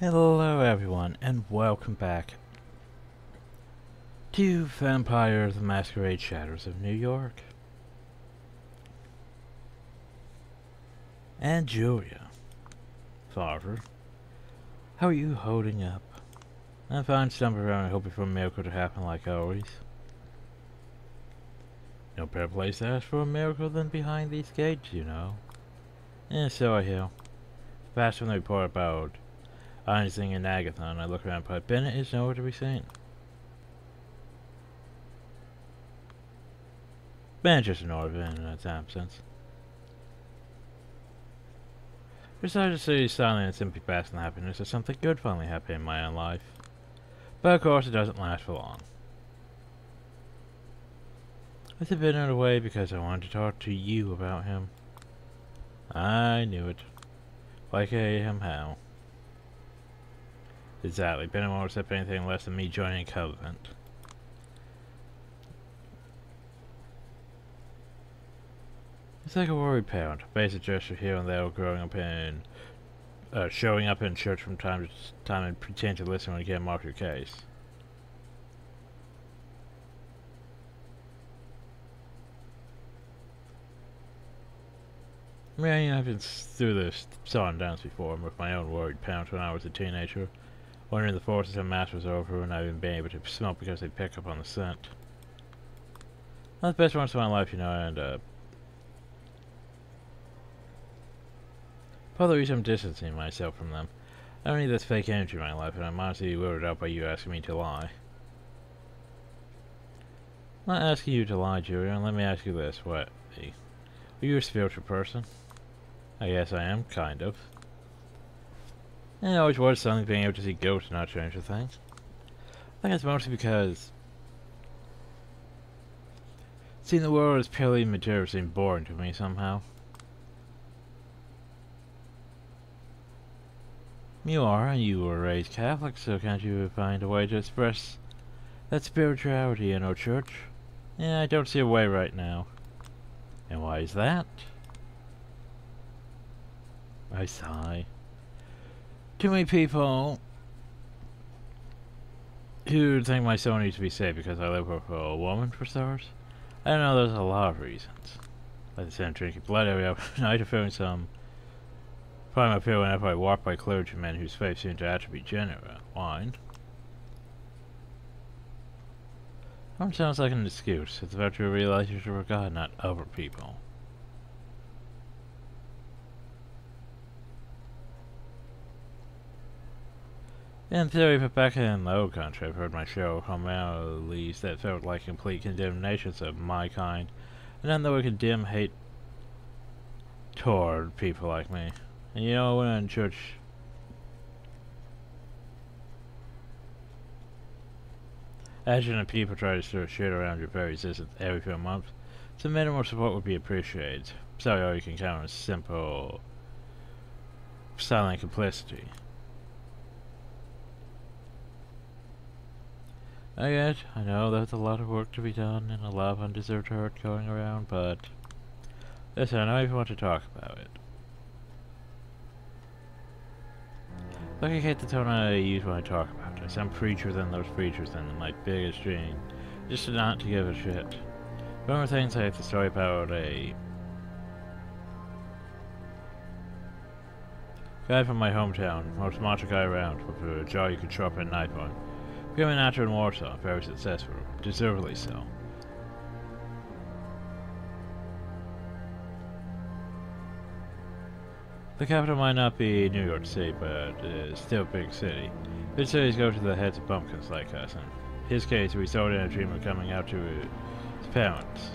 Hello everyone, and welcome back to Vampire the Masquerade Shadows of New York. And Julia, Father, how are you holding up? I'm fine, stumbling around and hoping for a miracle to happen like always. No better place to ask for a miracle than behind these gates, you know. And so I hear. Fast when they report about anything in Agathon, I look around, but Bennett is nowhere to be seen. Bennett's just an orphan in its absence. Besides the city's silence and simply past and happiness, there's something good finally happened in my own life. But of course, it doesn't last for long. I took Bennett away because I wanted to talk to you about him. I knew it. Like I hate him how. Exactly. Bennett won't accept anything less than me joining a covenant. It's like a worried parent, a basic gesture here and there, growing up in, showing up in church from time to time and pretend to listen when you can't mark your case. I mean, I've been through this song dance before with my own worried parents when I was a teenager, wondering the forces of mass was over and I haven't been able to smell because they pick up on the scent. Not the best ones of my life, you know, and for the reason I'm distancing myself from them. I don't need this fake energy in my life, and I'm honestly weirded out by you asking me to lie. I'm not asking you to lie, Julia, and let me ask you this, what the... Are you a spiritual person? I guess I am, kind of. And I always wanted something, being able to see ghosts and not change the thing. I think it's mostly because seeing the world as purely material seemed boring to me somehow. You are, and you were raised Catholic, so can't you find a way to express that spirituality in our church? Yeah, I don't see a way right now. And why is that? I sigh. Too many people who think my soul needs to be saved because I live with a woman, for stars. I know there's a lot of reasons. Like I said, I'm drinking blood every other night, feeling some. Probably my fear whenever I walk by clergymen whose faith seems to attribute wine. It sounds like an excuse. It's about your relationship with God, not other people. In theory, but back in the old country, I've heard my show homilies that felt like complete condemnations of my kind, and none that would condemn hate toward people like me. And you know, when I'm in church. Imagine if people try to stir shit around your very existence every few months, some minimal support would be appreciated. Sorry, all you can count on is simple, silent complicity. I get, I know there's a lot of work to be done and a lot of undeserved hurt going around, but listen, I don't even want to talk about it. Look, I hate the tone I use when I talk about it. I'm preacher than those preachers, and my biggest dream just not to give a shit. One of the things I have to story about a guy from my hometown, most macho guy around, with a jaw you could chop at knife on. Becoming an actor in Warsaw, very successful, deservedly so. The capital might not be New York City, but it's still a big city. Big cities go to the heads of bumpkins like us, and in his case, we sold in a dream of coming out to his parents.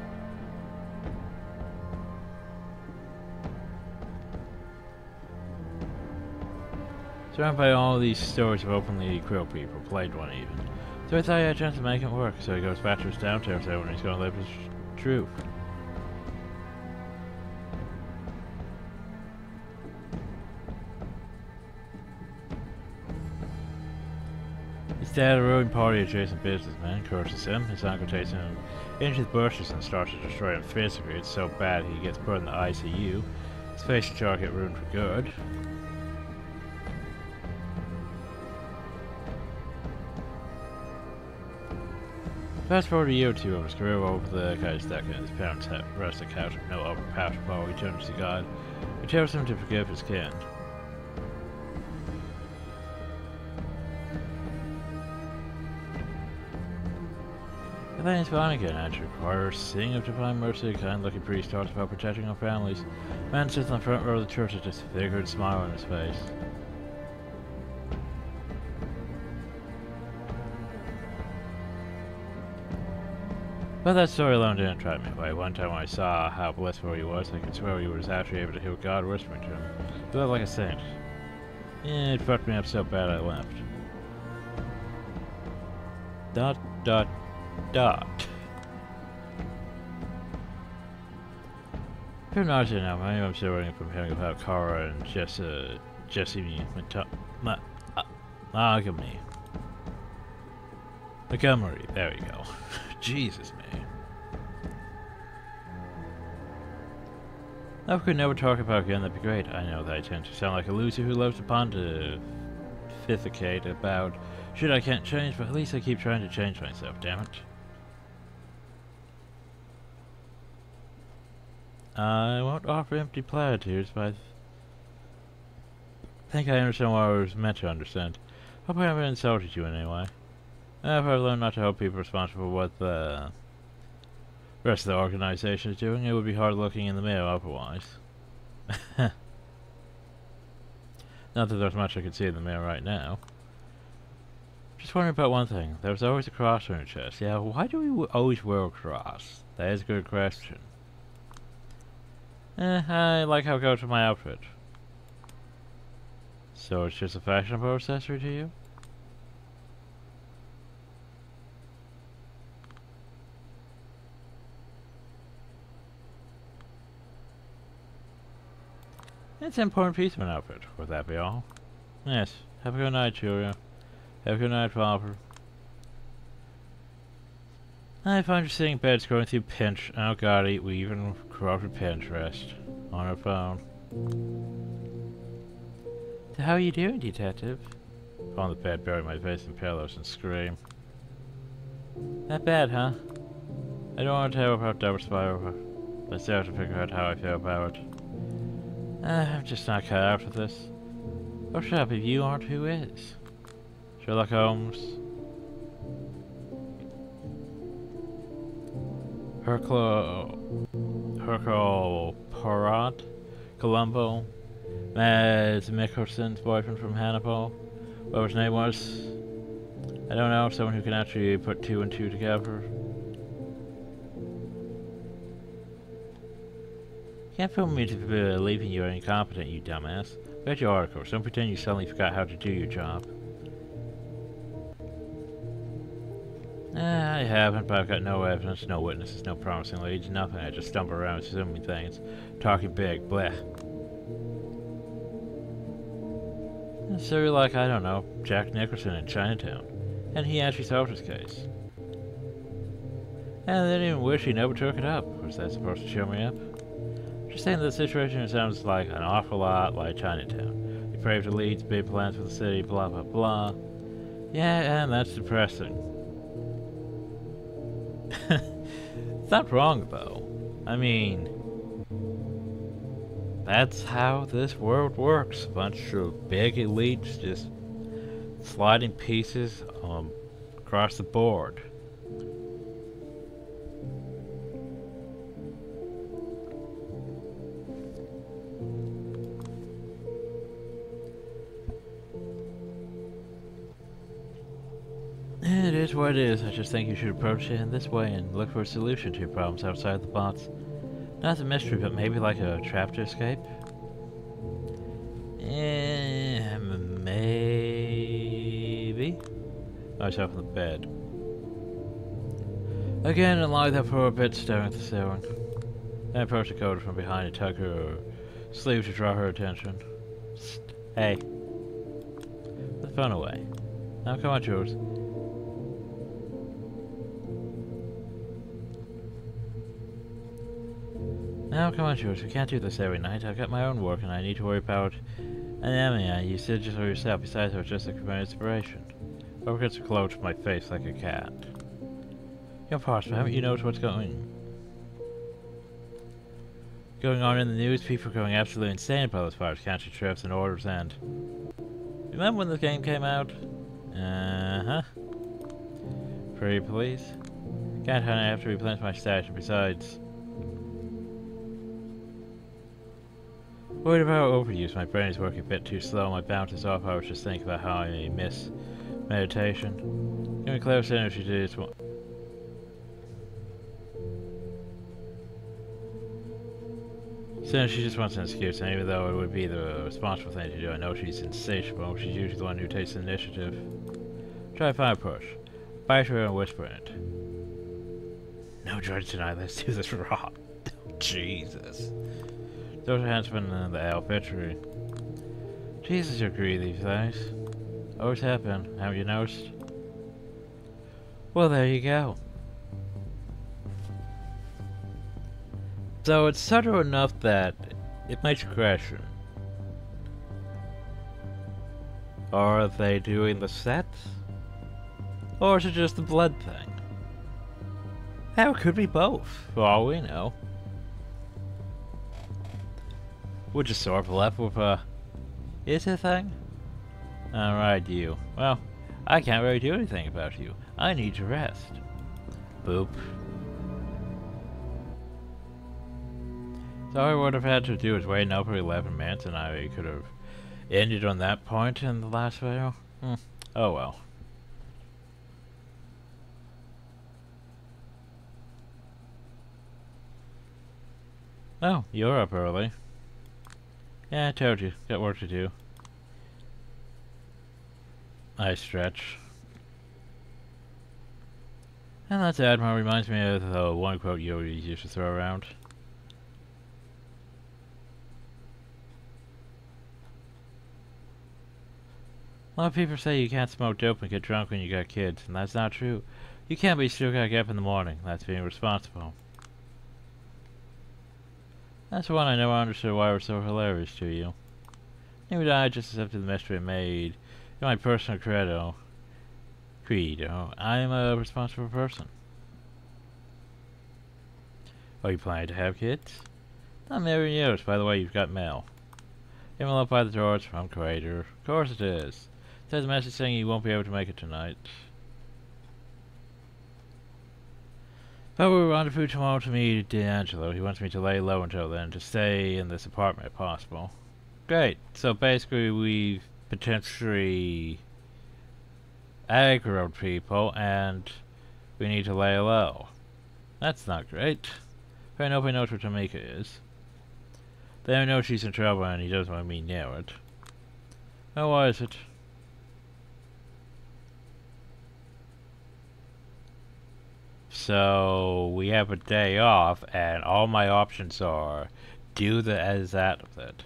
Surrounded by all these stories of openly queer people, played one even. So I thought I had a chance to make it work, so he goes back to his downtown so when he's gonna live his truth. Dad, a ruined party adjacent businessman, curses him. His uncle takes him into the bushes and starts to destroy him physically. It's so bad he gets put in the ICU. His facial chart gets ruined for good. Fast forward a year or two of his career while over the Kaiser's deck and his parents had rested couch with no upper passion while he turns to God, who tells him to forgive his kin. And then he's fine again, and requires seeing of divine mercy. A kind-looking priest talks about protecting our families. Man sits in the front row of the church with a disfigured smile on his face. But that story alone didn't attract me. By one time when I saw how blissful he was, I could swear he was actually able to hear God whispering to him. He felt like a saint. It fucked me up so bad I left. Dot dot dot. Pretty much now, I am still waiting from hearing about Kara and Montgomery, there you go. Jesus, man. Now if we could never talk about again, that'd be great. I know that I tend to sound like a loser who loves to pontificate about shit I can't change, but at least I keep trying to change myself, damn it. I won't offer empty platitudes, but I think I understand what I was meant to understand. Hope I haven't insulted you in any way. I've learned not to help people responsible for what the rest of the organization is doing. It would be hard looking in the mirror otherwise. Not that there's much I can see in the mirror right now. Just wondering about one thing. There was always a cross on your chest. Yeah, why do we always wear a cross? That is a good question. I like how it goes with my outfit. So it's just a fashionable accessory to you? It's an important piece of an outfit. Would that be all? Yes. Have a good night, Julia. Have a good night, Popper. I find you sitting in bed scrolling through Pinterest. Oh god, we even corrupted Pinterest on our phone. So how are you doing, detective? On the bed, bury my face in pillows and scream. Not bad, huh? I don't want to tell about Double Spiral, but I still have to figure out how I feel about it. I'm just not cut out for this. Oh, shut up, if you aren't, who is? Sherlock Holmes. Hercule Poirot. Colombo. Mads Nicholson's boyfriend from Hannibal. What his name was? I don't know, someone who can actually put 2 and 2 together. Can't film me to believing you're incompetent, you dumbass. Read your articles. Don't pretend you suddenly forgot how to do your job. I haven't, but I've got no evidence, no witnesses, no promising leads, nothing. I just stumble around assuming things. Talking big, bleh. So you're like, I don't know, Jack Nicholson in Chinatown. And he actually solved his case. And they didn't even wish he never took it up. Was that supposed to cheer me up? Just saying that the situation sounds like an awful lot like Chinatown. Depraved elites, big plans for the city, blah blah blah. Yeah, and that's depressing. It's not wrong though. I mean, that's how this world works. A bunch of big elites just sliding pieces across the board. It is what it is. I just think you should approach it in this way and look for a solution to your problems outside the box. Not as a mystery, but maybe like a trap to escape? Maybe? Myself in the bed. Again, and lie there for a bit, staring at the ceiling. Then approach Dakota from behind and tug her sleeve to draw her attention. Psst. Hey. Put the phone away. Now come on, Jules. Now come on, George, we can't do this every night. I've got my own work and I need to worry about anemia. You said just for yourself, besides I was just a inspiration. Over gets a close to my face like a cat. Your pardon, haven't you noticed what's going on in the news? People going absolutely insane about those fires, country trips and orders and... Remember when this game came out? Uh-huh. Pretty please. Can't hunt, I have to replenish my stash, and besides... Worried about overuse, my brain is working a bit too slow, my bounce is off, I was just thinking about how I miss meditation. Give me close energy to this one. So she just wants an excuse, and even though it would be the responsible thing to do, I know she's insatiable, she's usually the one who takes the initiative. Try to find a push. Bite her and whisper it. No judge tonight, let's do this raw. Jesus. Those hands been in the outfittery. Jesus, you're greedy, these guys. Always happen, haven't you noticed? Well, there you go. So it's subtle enough that it makes you question. Are they doing the sets? Or is it just the blood thing? Hell, it could be both, for all we know. We'll just sort of left with a... Is it a thing? Alright, you. Well, I can't really do anything about you. I need to rest. Boop. So all I would have had to do is wait now for 11 minutes and I could have ended on that point in the last video. Oh well. Oh, you're up early. Yeah, I told you. Got work to do. I stretch. And that Admiral reminds me of the one quote you always used to throw around. A lot of people say you can't smoke dope and get drunk when you got kids, and that's not true. You can't, but you still gotta get up in the morning. That's being responsible. That's one I never understood why it was so hilarious to you. Even I just accepted the mystery made in my personal credo. I am a responsible person. Are you planning to have kids? Not married years, by the way, you've got mail. Envelope by the door, it's from Creator. Of course it is. It says a message saying you won't be able to make it tonight. But we'll rendezvous tomorrow to meet D'Angelo. He wants me to lay low until then, to stay in this apartment if possible. Great. So basically we've potentially aggroed people and we need to lay low. That's not great. But nobody knows where Tamika is. They know she's in trouble and he doesn't want me near it. Oh, why is it? So we have a day off and all my options are do the as that of it.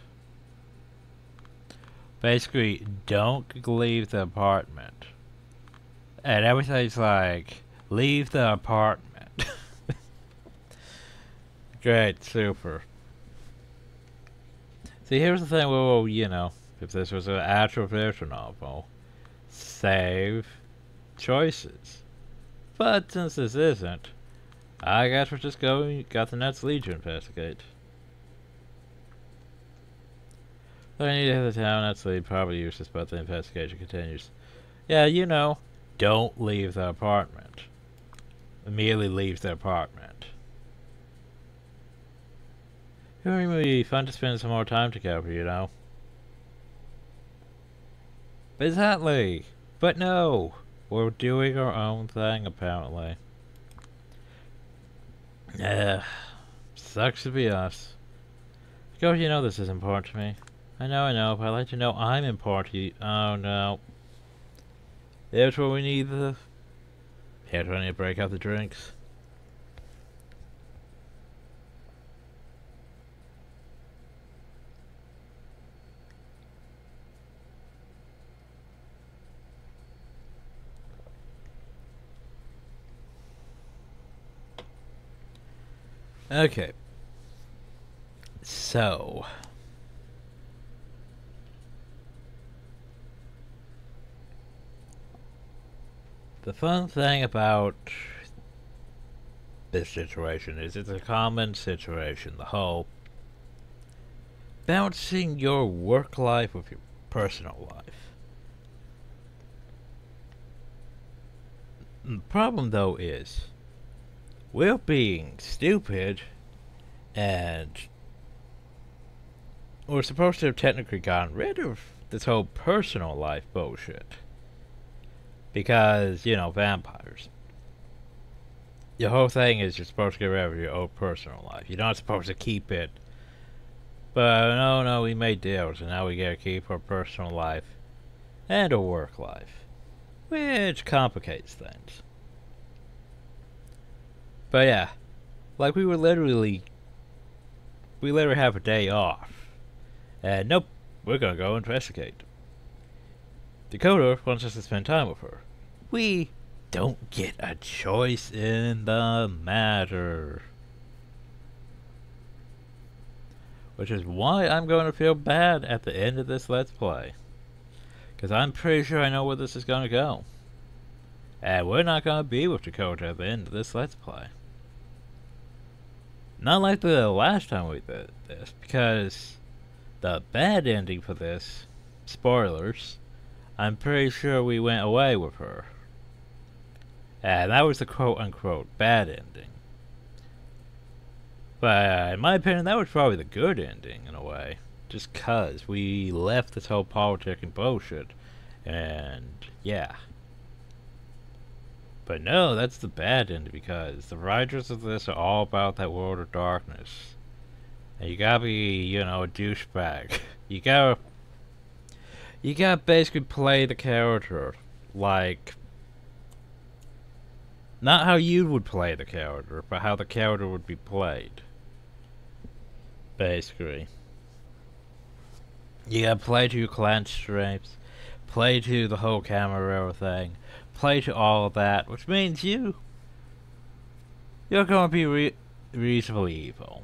Basically don't leave the apartment. And everything's like leave the apartment. Great, super. See here's the thing, well you know, if this was an actual fiction novel, save choices. But since this isn't, I guess we're just going Gothanet's lead to investigate. So I need to hit the town, that's lead, probably useless, but the investigation continues. Yeah, you know, don't leave the apartment. Immediately leave the apartment. It would be fun to spend some more time together, you know. Exactly! But no! We're doing our own thing, apparently. Yeah, sucks to be us. Because you know this is important to me. I know, but I'd like to know I'm important to you. Oh, no. Here's where we need the... Here's where I need to break out the drinks. Okay, so the fun thing about this situation is. It's a common situation. The whole balancing your work life with your personal life. The problem, though, is we're being stupid and we're supposed to have technically gotten rid of this whole personal life bullshit. Because, you know, vampires. The whole thing is you're supposed to get rid of your own personal life. You're not supposed to keep it. But, no, we made deals, and now we gotta keep our personal life and our work life. Which complicates things. But yeah, like we literally have a day off. And nope, we're gonna go investigate. Dakota wants us to spend time with her. We don't get a choice in the matter. Which is why I'm going to feel bad at the end of this Let's Play. Because I'm pretty sure I know where this is going to go. And we're not going to be with Dakota at the end of this Let's Play. Not like the last time we did this, because the bad ending for this, spoilers, I'm pretty sure we went away with her. And that was the quote-unquote bad ending. But in my opinion, that was probably the good ending, in a way. Just cause we left this whole politic and bullshit. And, yeah. But no, that's the bad ending, because the writers of this are all about that world of darkness. And you gotta be, you know, a douchebag. You gotta basically play the character, like, not how you would play the character, but how the character would be played. Basically. You gotta play to your clan's strengths, play to the whole Camarilla thing, play to all of that, which means you're gonna be reasonably evil.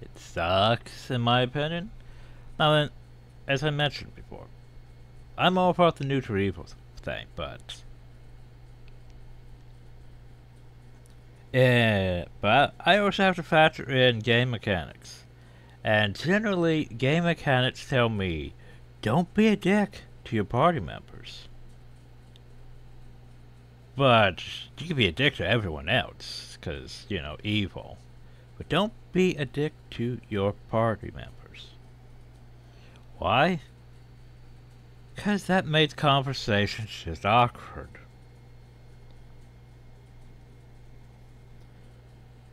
It sucks, in my opinion. Now then, as I mentioned before, I'm all about the neutral evil thing, but I also have to factor in game mechanics. And generally, game mechanics tell me, don't be a dick to your party members. But you can be a dick to everyone else, because, you know, evil. But don't be a dick to your party members. Why? Because that makes conversations just awkward.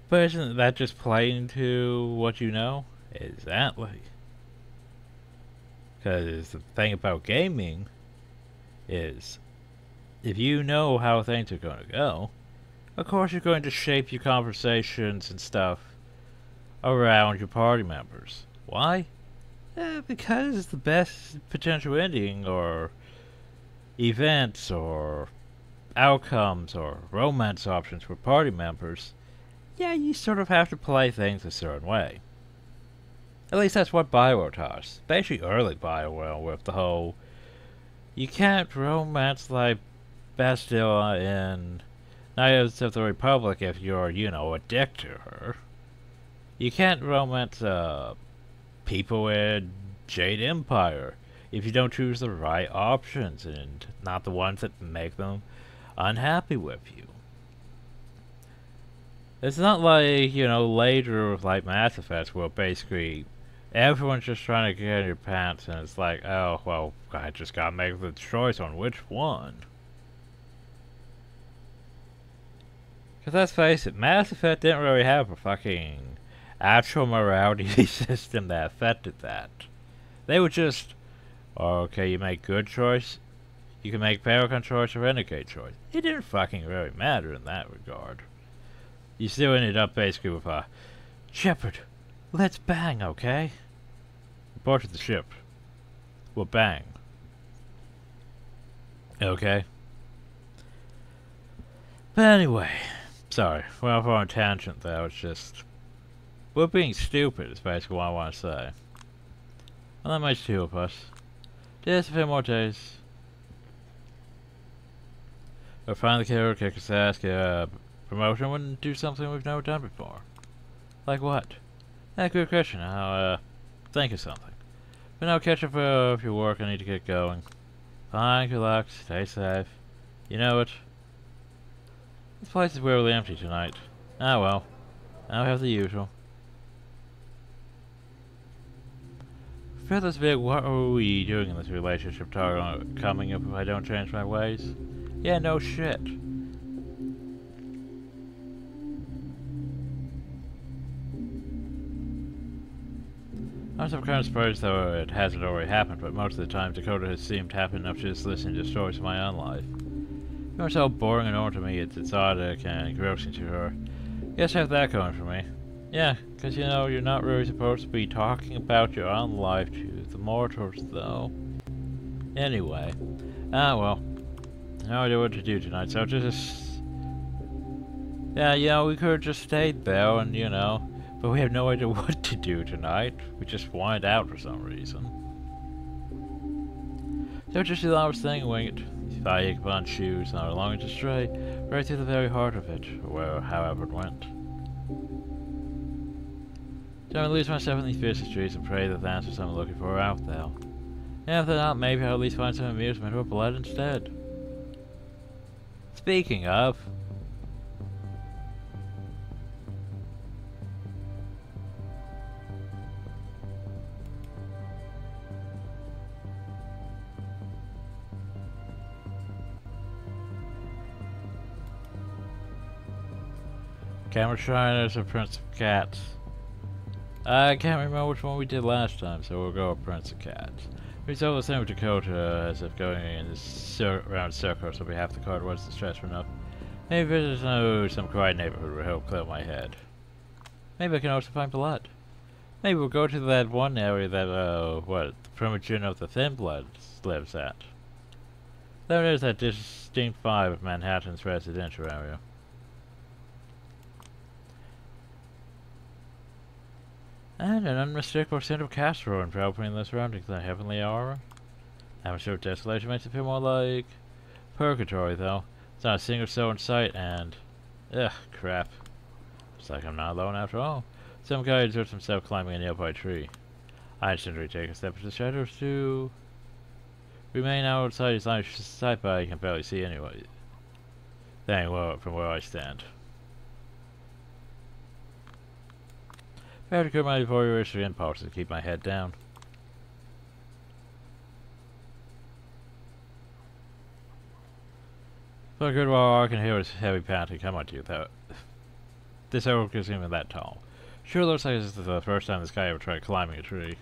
But isn't that just playing to what you know? Exactly. Because the thing about gaming is, if you know how things are going to go, of course you're going to shape your conversations and stuff around your party members. Why? Because the best potential ending or events or outcomes or romance options for party members, yeah, you sort of have to play things a certain way. At least that's what BioWare taught us. Basically early BioWare with the whole, you can't romance like Bastilla in Knights of the Republic if you're, you know, a dick to her. You can't romance people in Jade Empire if you don't choose the right options and not the ones that make them unhappy with you. It's not like, you know, later like Mass Effect where basically everyone's just trying to get in your pants, and it's like, oh, well, I just gotta make the choice on which one. Because let's face it, Mass Effect didn't really have a fucking actual morality system that affected that. They were just, okay, you make good choice, you can make paragon choice or renegade choice. It didn't fucking really matter in that regard. You still ended up basically with a, Shepard, let's bang, okay? Report to the ship. We'll bang. Okay. But anyway, sorry, we're off on a tangent there. It's just, we're being stupid is basically what I want to say. Well, that makes two of us. Just a few more days. We'll finally kick his ass, promotion wouldn't do something we've never done before. Like what? That's a good question. I'll think of something. But no catch up for your work. I need to get going. Fine, good luck. Stay safe. You know it. This place is weirdly empty tonight. Ah well. I'll have the usual. I feel this bit, what are we doing in this relationship target coming up if I don't change my ways? Yeah, no shit. I'm some kind of surprised though it hasn't already happened, but most of the time Dakota has seemed happy enough to just listen to stories of my own life. It was so boring and old to me, it's exotic and grossing to her. Guess I have that going for me. Yeah, because you know, you're not really supposed to be talking about your own life to the mortals, though. Anyway. Ah, well. No idea what to do tonight, so just... Yeah, you know, we could have just stayed there and, you know... But we have no idea what to do tonight. We just wanted out for some reason. So just the obvious thing, wing it. If I Agathon shoes and our longing to stray, right through the very heart of it, or however it went. So I lose myself in these fierce streets and pray that the answers I'm looking for are out there. And if they're not, maybe I'll at least find some amusement or blood instead. Speaking of... Camera shiners or Prince of Cats? I can't remember which one we did last time, so we'll go with Prince of Cats. We saw the same with Dakota, as if going in this round circle, so we half the card wasn't stressful enough. Maybe there's no some quiet neighborhood will help clear my head. Maybe I can also find blood. Maybe we'll go to that one area that, the primogen of the Thin Blood lives at. There is that distinct vibe of Manhattan's residential area. And an unmistakable scent of castor and enveloping in the surroundings of the heavenly aura. I'm sure desolation makes it feel more like purgatory, though. It's not a single soul in sight, and ugh, crap. It's like I'm not alone after all. Some guy observes himself climbing a nearby tree. I instantly take a step into the shadows to remain outside his line of sight, but I can barely see anyway. Well, from where I stand. I have to curb my voyeuristic impulses to keep my head down. For a good while, all I can hear is heavy panting come on to you, though. This oak isn't even that tall. Sure looks like this is the first time this guy ever tried climbing a tree.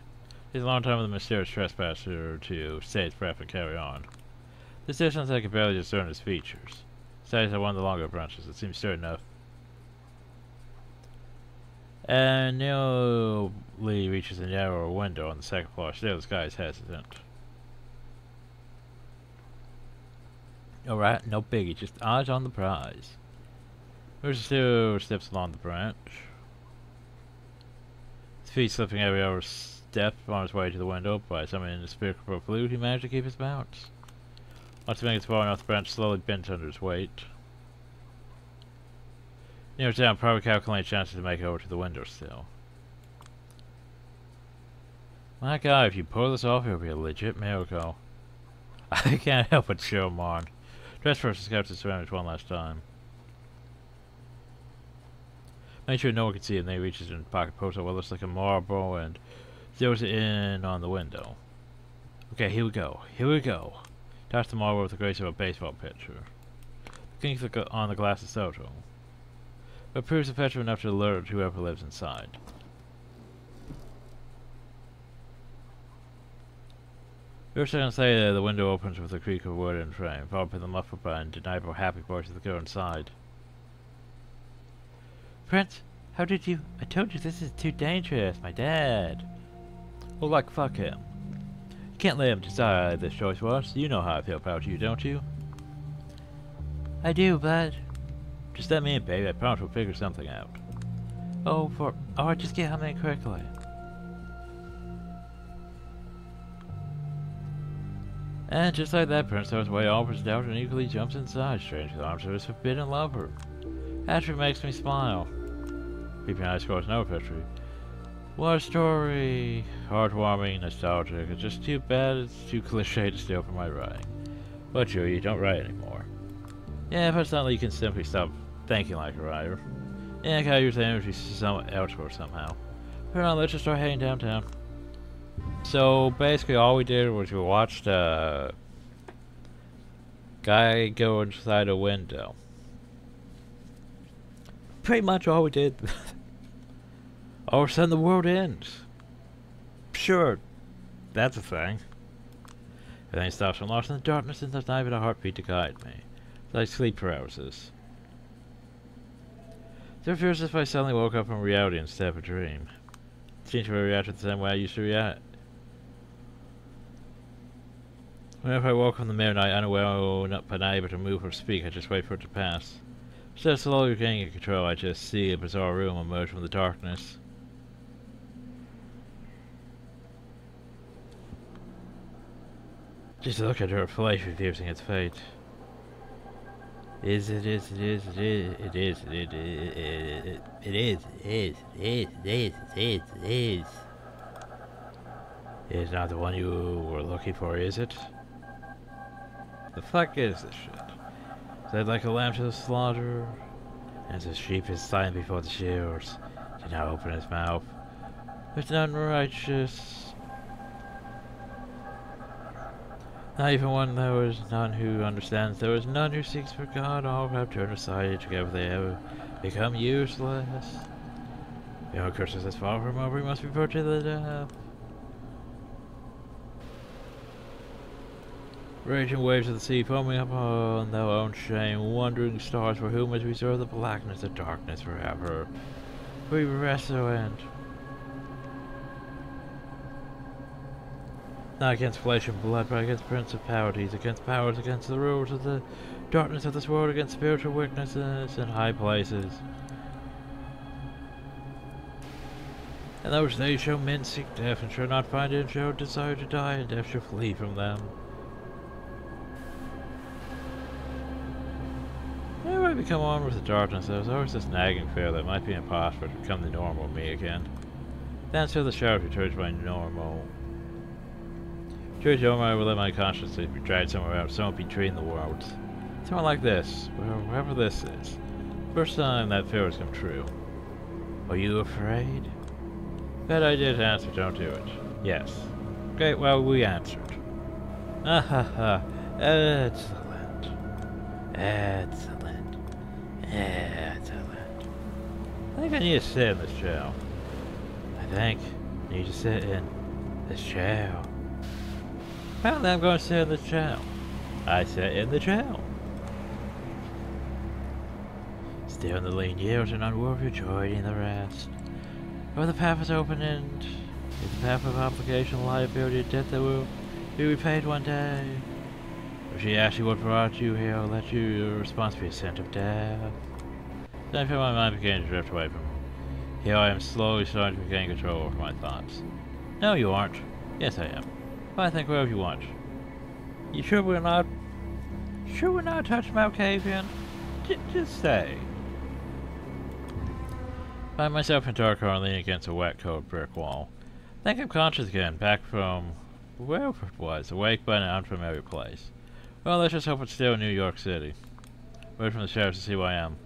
It's a long time with a mysterious trespasser to stay his breath and carry on. This distance I can barely discern his features. Besides, one of the longer branches, it seems sure enough. And nearly reaches a narrower window on the second floor. Still, this guy's hesitant. Alright, no biggie, just eyes on the prize. Moves two steps along the branch. His feet slipping every other step on his way to the window. By some inexplicable fluke, he managed to keep his balance. Once he makes it far enough, the branch slowly bent under his weight. Near down, probably calculating chances to make it over to the window still. My god, if you pull this off, it'll be a legit miracle. I can't help but show him on. Dress first, scout the surroundings one last time. Make sure no one can see him, then he reaches in the pocket post what looks like a marble and zeroes it in on the window. Okay, here we go, here we go. Toss the marble with the grace of a baseball pitcher. The kink on the glass is so tall. But proves effective enough to alert whoever lives inside. We were starting to say that the window opens with a creak of wood and frame, followed by the muffled by and deniable happy voice of the girl inside. Prince, how did you? I told you this is too dangerous, my dad. Well, like, fuck him. You can't let him decide this choice was. You know how I feel about you, don't you? I do, but... Just let me in, baby. I promise we'll figure something out. Oh, for... Oh, I just get him in quickly. And just like that, Prince throws away all of his doubt and eagerly jumps inside, strange with arms of his forbidden lover. Hatchery makes me smile. Keeping high scores in Overpetry. What a story! Heartwarming, nostalgic. It's just too bad it's too cliché to stay up for my writing. But Julia, you don't write anymore. Yeah, personally you can simply stop thinking like a writer. And I gotta use the energy elsewhere somehow. Fair enough, let's just start heading downtown. So basically all we did was we watched a guy go inside a window. Pretty much all we did. All of a sudden the world ends. Sure, that's a thing. Everything stops from lost in the darkness and there's not even a heartbeat to guide me. It's like sleep paralysis. There feels as if I suddenly woke up from reality instead of a dream. It seems to react the same way I used to react. Whenever I walk on the midnight, unaware but not able to move or speak, I just wait for it to pass. Instead of slowly regaining control, I just see a bizarre room emerge from the darkness. Just look at her flesh refusing its fate. It is. It is not the one you were looking for, is it? The fuck is this shit? It's led like a lamb to the slaughter, and the sheep is silent before the shears. Did not open its mouth. It's none righteous. Not even one, there is none who understands, there is none who seeks for God, all have turned aside, together they have become useless. The only curses that fall from over must be put to the death. Raging waves of the sea foaming up on their own shame, wandering stars for whom is reserved the blackness of darkness forever. We rest our end. Not against flesh and blood, but against principalities, against powers, against the rulers of the darkness of this world, against spiritual weaknesses in high places. And those days shall men seek death, and shall not find it, and shall desire to die, and death shall flee from them. Anyway, we come on with the darkness, there's always this nagging fear that it might be impossible to become the normal me again. Then until the shadow returns my normal. Truth or I will let my conscience be dragged somewhere else, somewhere between the worlds. Somewhere like this, wherever this is. First time that fear has come true. Are you afraid? That I did answer, don't do it. Yes. Great, well, we answered. Ah ha ha. Excellent. Excellent. Excellent. I think I need to sit in this jail. Apparently I'm going to sit in the jail. I sit in the jail. Still in the lean years and unworthy joy in the rest. For the path is open and it's the path of obligation, liability, and debt that will be repaid one day. If she asks you what brought you here, I'll let your response be a scent of death. Then I feel my mind began to drift away from me. Here I am slowly starting to regain control over my thoughts. No, you aren't. Yes, I am. I think wherever you want. You sure we're not? Sure we're not touching Malkavian? Just stay. Find myself in dark corner leaning against a wet cold brick wall. I think I'm conscious again, back from wherever it was, awake by an unfamiliar place. Well, let's just hope it's still New York City. Wait from the sheriff to see where I am.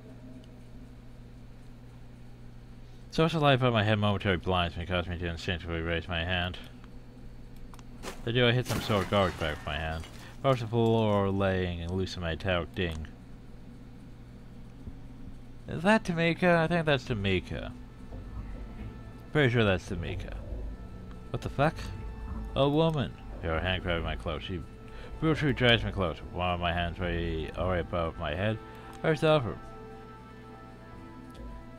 Social light above my head momentarily blinds me and caused me to instinctively raise my hand. I hit some sort of garbage bag with my hand. Across the floor laying and loose in my metallic ding. Is that Tamika? I think that's Tamika. Pretty sure that's Tamika. What the fuck? A woman. Her hand grabbed my clothes. She brutally drags me close. One of my hands already above my head. First off her.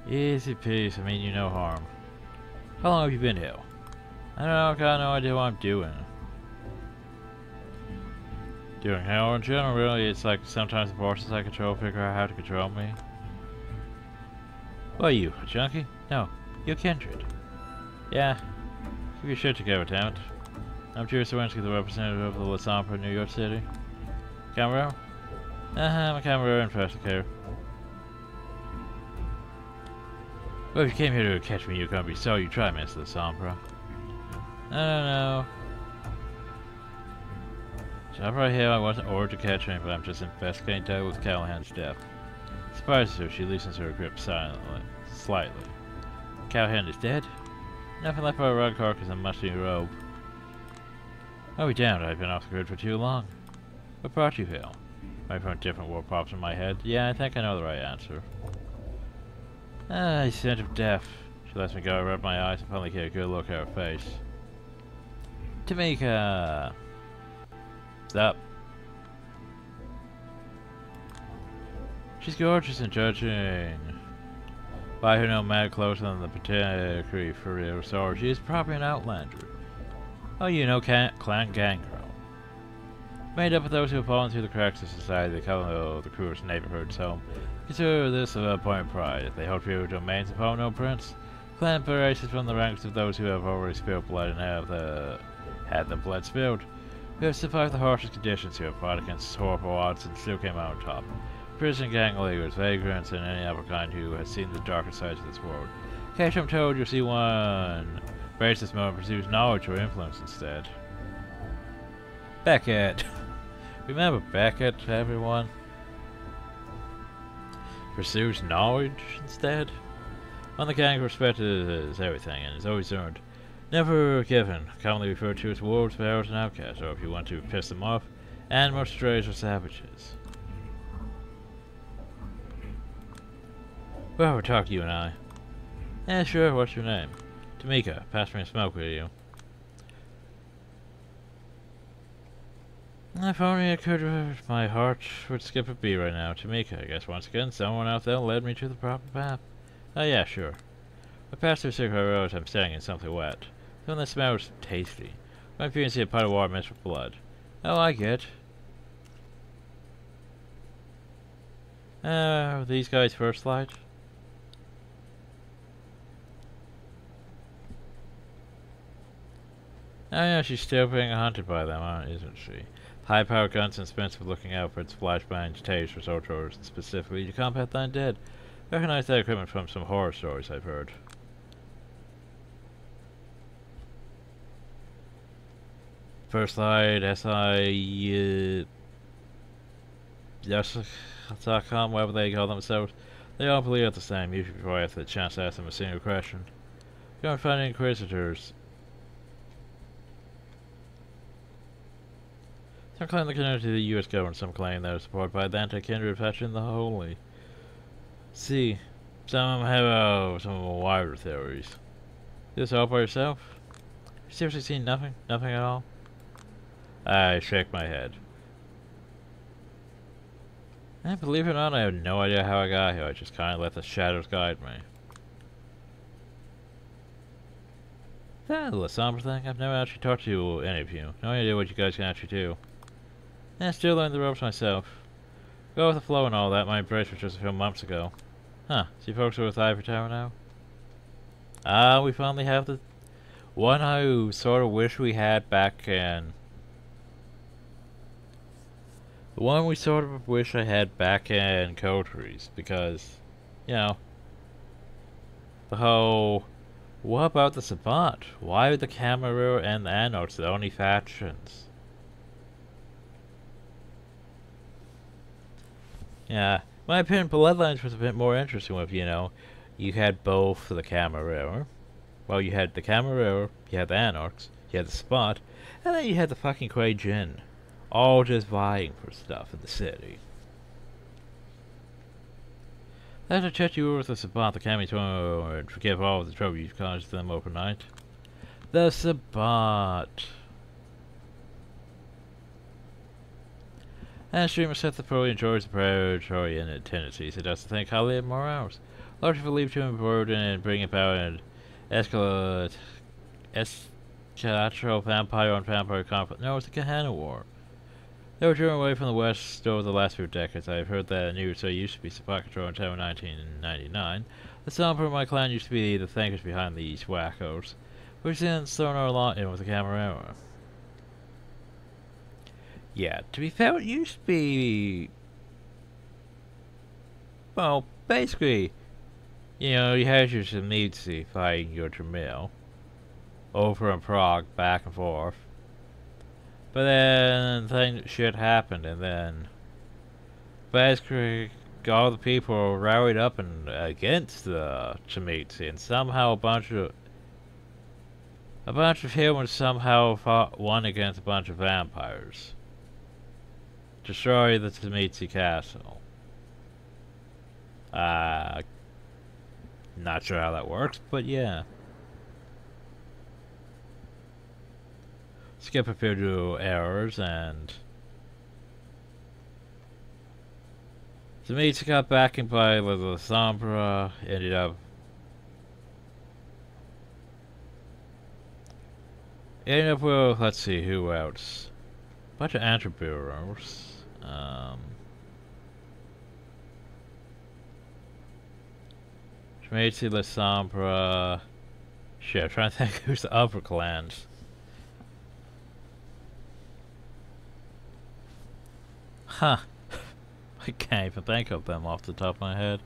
Easy peasy, I mean you no harm. How long have you been here? I don't know, I've got no idea what I'm doing. Hell, in general, really, it's like sometimes the forces I control figure out how to control me. What are you, a junkie? No, you're kindred. Yeah, keep your shit together, damn it. I'm Julia Sawinski, the representative of the Lasombra, New York City. Camarilla? I'm a Camarilla investigator. Well, if you came here to catch me, you can't be sorry you tried, Miss Lasombra. I don't know. So I'm right here, I wasn't ordered to catch him, but I'm just investigating Doug with Callahan's death. Surprises her, she loosens her grip silently, slightly. Callahan is dead? Nothing left but a rug carcass and musty robe. Oh, be damned, I've been off the grid for too long. What brought you here? My phone different world pops in my head. Yeah, I think I know the right answer. Ah, the scent of death. She lets me go, I rub my eyes and finally get a good look at her face. Tamika! What's up? She's gorgeous and judging. By her nomadic closer than the particularly for real sorrow, she is probably an outlander. Oh, you know, clan gang girl. Made up of those who have fallen through the cracks of society, they call the cruelest neighborhoods home. Consider this a point of pride. If they hold few domains upon no prince, clan arises from the ranks of those who have already spilled blood and have had the blood spilled. We have survived the harshest conditions here, fought against horrible odds and still came out on top. Prison gang leaders, vagrants, and any other kind who has seen the darker sides of this world. Cash, I'm told, you'll see one racist moment pursues knowledge or influence instead. Beckett! Remember Beckett, everyone? Pursues knowledge instead? One the gang respected is everything and is always earned. Never given, commonly referred to as wolves, bears, and outcasts, or if you want to piss them off, animals, strays, or savages. Well, we'll talk, you and I. Eh, sure, what's your name? Tamika, pass me a smoke with you. If only I could, my heart would skip a beat right now. Tamika, I guess once again, someone out there led me to the proper path. Oh yeah, sure. I passed through cigarette rows, I'm standing in something wet. Something that smells tasty. My feet see a pot of water mixed with blood. I like it. These guys first light? Oh yeah, she's still being hunted by them, isn't she? High power guns and expensive looking outfits, flashbangs, tasers, for soldiers, specifically to combat the undead. Recognize that equipment from some horror stories I've heard. First light, SI.com, whatever they call themselves. They all believe it the same, usually before I have the chance to ask them a single question. Go and find inquisitors. Some claim they connected to the U.S. government, some claim they are supported by the anti-kindred faction, the Holy. See, some have some wider theories. This all by yourself? You seriously seen nothing? Nothing at all? I shake my head. And believe it or not, I have no idea how I got here. I just kind of let the shadows guide me. That little somber thing, I've never actually talked to any of you. No idea what you guys can actually do. And I still learned the ropes myself. Go with the flow and all that, my embrace was just a few months ago. Huh, see folks are with Ivory Tower now? Ah, we finally have the one I sort of wish we had back in... The one we sort of wish I had back in Coteries, because, you know, the whole... What about the Sabbat? Why are the Camarilla and the Anotes the only factions? Yeah, my opinion, Bloodlines was a bit more interesting if, you know, you had both the Camarilla. Well, you had the Camarilla, you had the Anotes, you had the Sabbat, and then you had the fucking Quay Jin. All just vying for stuff in the city. After chat you were with the Sabbat, the Camis won't forgive all of the trouble you've caused them overnight. The Sabbat! And streamer Seth the Proly enjoys the predatory in tendencies. He doesn't think highly of morals. Largely for leave to embroider and bring about an escalatoral vampire on vampire conflict. No, it's the Kahana War. They were driven away from the West over the last few decades. I've heard that new so used to be supply control until 1999. The Sombra of my clan used to be the thinkers behind these wackos, which then thrown our lot in with the Camarilla. Yeah, to be fair, it used to be... Well, basically, You know, you had your Shimizu fighting your Jamil. Over in Prague, back and forth. But then things shit happened, and then basically all the people rallied up and against the Shimizu, and somehow a bunch of humans somehow fought one against a bunch of vampires, destroying the Shimizu castle. Not sure how that works, but yeah. Skip a few errors and Tamika got back in play with Lasombra, ended up with, let's see, who else? Bunch of entrepreneurs. Tamika, Lasombra, shit, I'm trying to think who's the upper clans. Huh. I can't even think of them off the top of my head.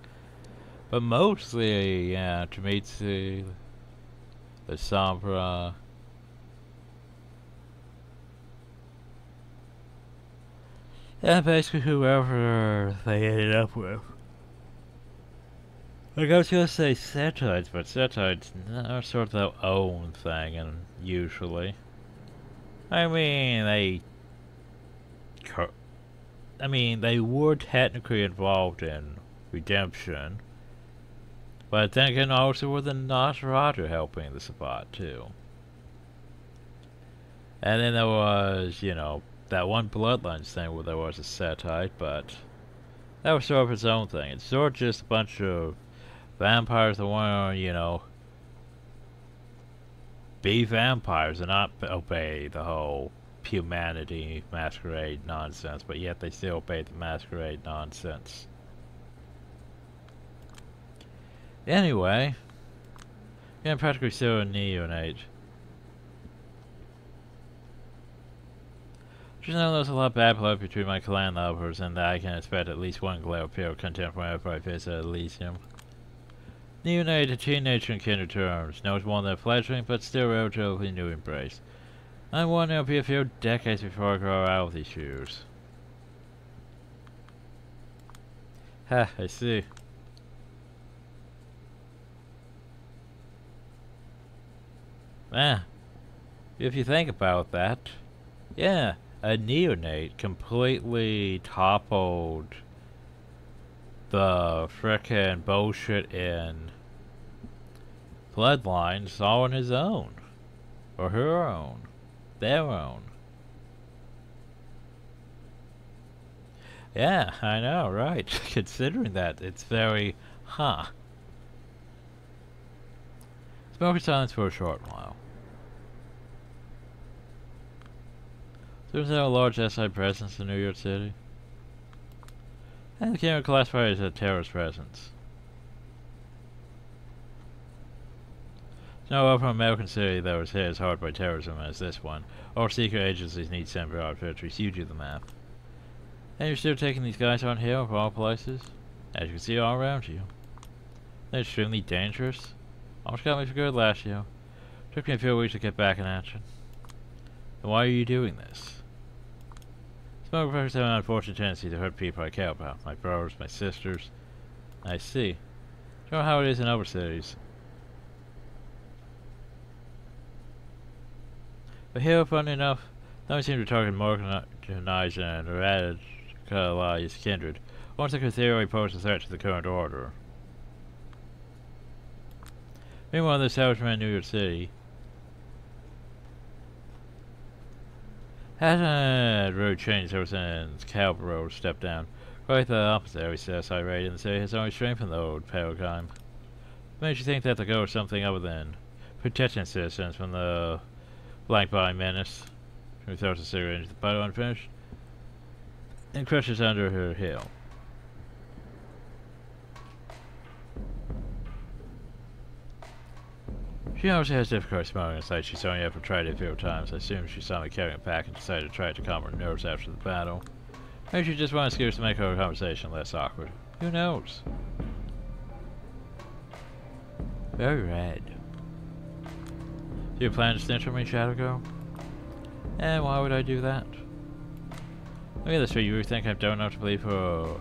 But mostly, yeah, Tamika, Lasombra. Yeah, basically whoever they ended up with. Like I was gonna say Setoids, but Setoids are sort of their own thing, and usually. I mean, they were technically involved in Redemption, but then again also with the Nosferatu helping the Sabbat too. And then there was, you know, that one Bloodlines thing where there was a Setite, but that was sort of its own thing. It's sort of just a bunch of vampires that want to, you know, be vampires and not obey the whole humanity masquerade nonsense, but yet they still obey the masquerade nonsense. Anyway, yeah, I'm practically still a neonate. Just know there's a lot of bad blood between my clan lovers, and that I can expect at least one glare of pure contempt whenever I visit Elysium. Neonate, a teenager in kinder terms, knows one that fledgling, but still relatively new embrace. I wonder it'll be a few decades before I grow out of these shoes. Ha, I see. Ah, if you think about that, yeah, a neonate completely toppled the frickin' bullshit in Bloodlines all on his own, or her own. Their own. Yeah, I know, right? Considering that, it's very, huh. Smoky silence for a short while. Seems there a large SI presence in New York City. And the camera classified as a terrorist presence. No other American city that was hit as hard by terrorism as this one. All secret agencies need separate outfits. You do the map. And you're still taking these guys on here of all places? As you can see all around you. They're extremely dangerous. Almost got me for good last year. Took me a few weeks to get back in action. Then why are you doing this? Smoke predators have an unfortunate tendency to hurt people I care about. My brothers, my sisters. I see. Show me how it is in other cities. But here, funny enough, they seem to target Morganized and radicalized kindred. Once they could theoretically pose a threat to the current order. Meanwhile, the establishment in New York City hasn't really changed ever since Calbro stepped down. Quite the opposite, every CSI raid in the city has only strengthened the old paradigm. It makes you think that the goal is something other than protecting citizens from the blank by menace. She throws a cigarette into the puddle unfinished and crushes under her heel. She obviously has difficulty smoking inside. She's only ever tried it a few times. I assume she saw me carrying a pack and decided to try to calm her nerves after the battle. Maybe she just wanted to make her conversation less awkward. Who knows? Alright. Do you plan to snitch on me, Shadowgo? Eh, why would I do that? Look at this way, you think I don't know what to believe for.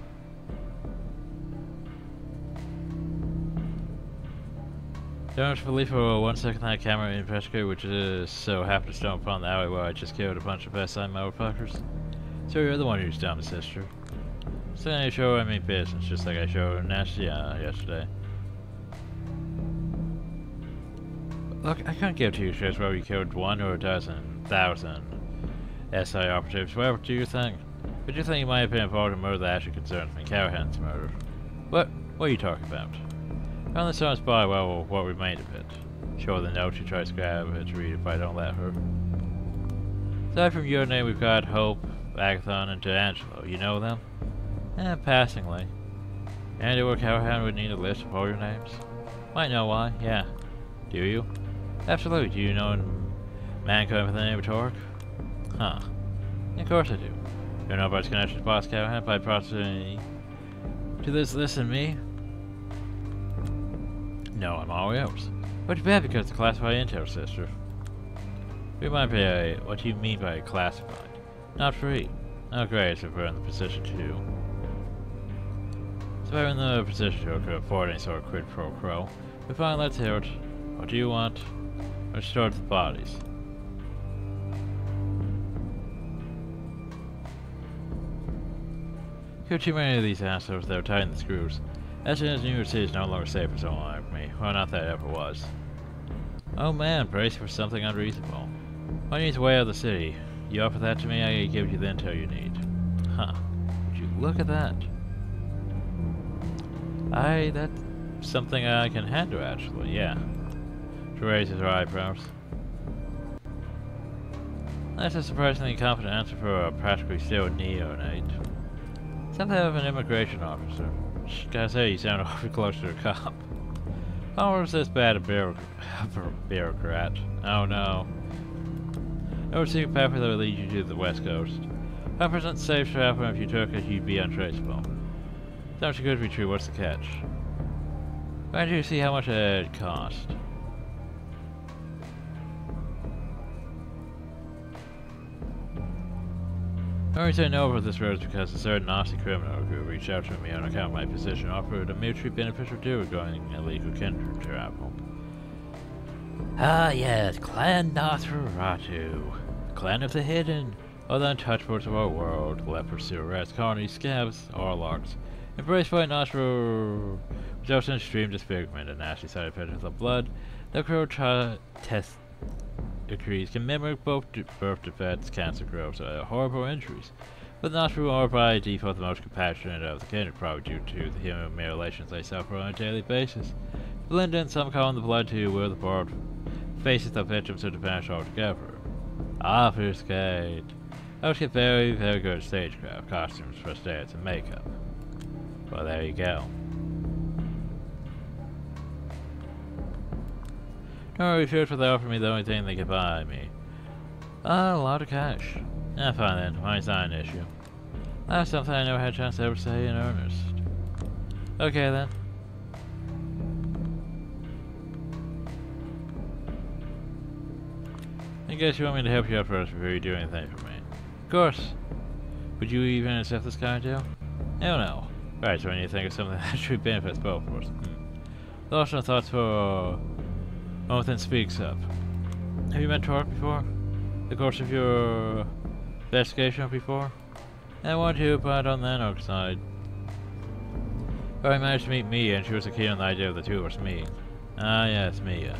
Don't believe for one second that camera in Pesco, which is so happened to stumble upon the alley where I just killed a bunch of best-time motherfuckers. So you're the one who's done this history. So I show him in business, just like I showed Nastia yesterday. Look, I can't give two shits whether you killed one or a dozen, thousand SI operatives, whatever do you think? But you think you might have been involved in murder that actually concerns me, Callahan's murder. What are you talking about? On the source by, well, what we made of it. Sure, the note she tries to grab it to read if I don't let her. Aside from your name, we've got Hope, Agathon, and D'Angelo. You know them? Eh, passingly. Andy or Callahan would need a list of all your names? Might know why, yeah. Do you? Absolutely. Do you know a man coming with the name of Tork? Huh. Of course I do. Don't know about his connection to Boss Callahan by proximity to this list and me? No, I'm all else. Which is bad because it's classified intel, sister. We might be a, what do you mean by classified? Not free. Oh great, so we're in the position to. So we're in the position to afford any sort of quid pro quo. But fine, let's hear it. What do you want? Let's start with the bodies. Could too many of these assholes that are tying the screws. As soon as New York City is no longer safe for someone like me. Well, not that it ever was. Oh man, brace for something unreasonable. Money is way out of the city. You offer that to me, I give you the intel you need. Huh. Would you look at that? That's something I can handle, actually, yeah. She raises her eyebrows. That's a surprisingly competent answer for a practically still neonate. Something of an immigration officer. Gotta say, you sound awfully close to a cop. How is this bad a bureaucrat? Oh no. No secret pathway that would lead you to the West Coast. 100% safe travel, and if you took it, you'd be untraceable. Sounds good to be true, what's the catch? Why don't you see how much it cost? The only reason I know about this road is because a certain Nazi criminal group reached out to me on account of my position offered a mutually beneficial deal regarding illegal kindred travel. Ah yes, Clan Nosferatu. Clan of the Hidden, or the untouchables of our world, lepers, rats, colonies, scabs, orlocks. Embraced by Nosferatu, results in extreme disfigurement and nasty side effects of blood. The cruel test decrees can mimic both birth defects, cancer growths, horrible injuries. But Nosferatu are by default the most compassionate of the kindred, probably due to the human mutilations they suffer on a daily basis. Blend in some call in the blood to where the board faces the victims to vanish altogether. Obfuscate. Those get very, very good at stagecraft, costumes, prosthetics, and makeup. Well, there you go. No refuse for they offer me the only thing they could buy me. A lot of cash. Ah, fine then, mine's not an issue. That's something I never had a chance to ever say in earnest. Okay then. I guess you want me to help you out first before you do anything for me. Of course. Would you even accept this kind of deal? Hell no. Right, so when you think of something that should benefit both of us. Lost no thoughts for... Mothan speaks up. Have you met Tork before? The course of your investigation before? I want to, but on the North side. But I managed to meet Mia, and she was keen on the idea of the two of us meeting. Ah, yes, Mia.